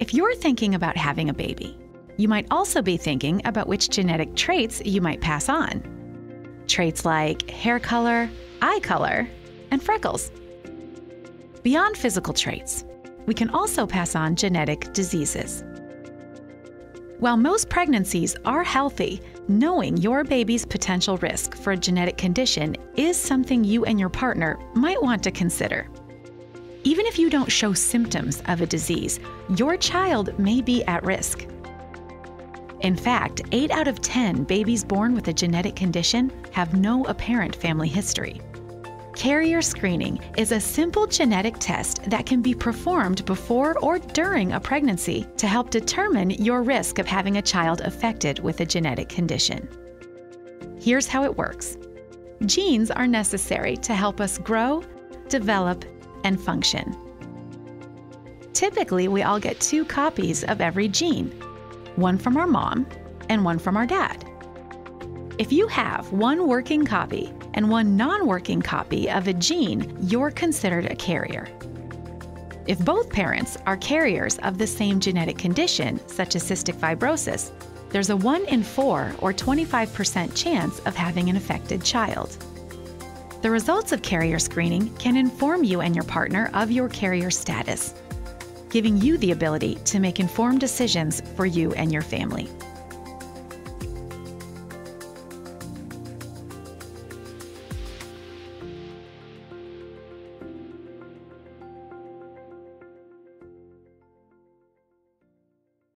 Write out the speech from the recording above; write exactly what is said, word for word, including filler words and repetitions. If you're thinking about having a baby, you might also be thinking about which genetic traits you might pass on. Traits like hair color, eye color, and freckles. Beyond physical traits, we can also pass on genetic diseases. While most pregnancies are healthy, knowing your baby's potential risk for a genetic condition is something you and your partner might want to consider. Even if you don't show symptoms of a disease, your child may be at risk. In fact, eight out of ten babies born with a genetic condition have no apparent family history. Carrier screening is a simple genetic test that can be performed before or during a pregnancy to help determine your risk of having a child affected with a genetic condition. Here's how it works. Genes are necessary to help us grow, develop, and function. Typically, we all get two copies of every gene, one from our mom and one from our dad. If you have one working copy and one non-working copy of a gene, you're considered a carrier. If both parents are carriers of the same genetic condition, such as cystic fibrosis, there's a one in four or twenty-five percent chance of having an affected child. The results of carrier screening can inform you and your partner of your carrier status, giving you the ability to make informed decisions for you and your family.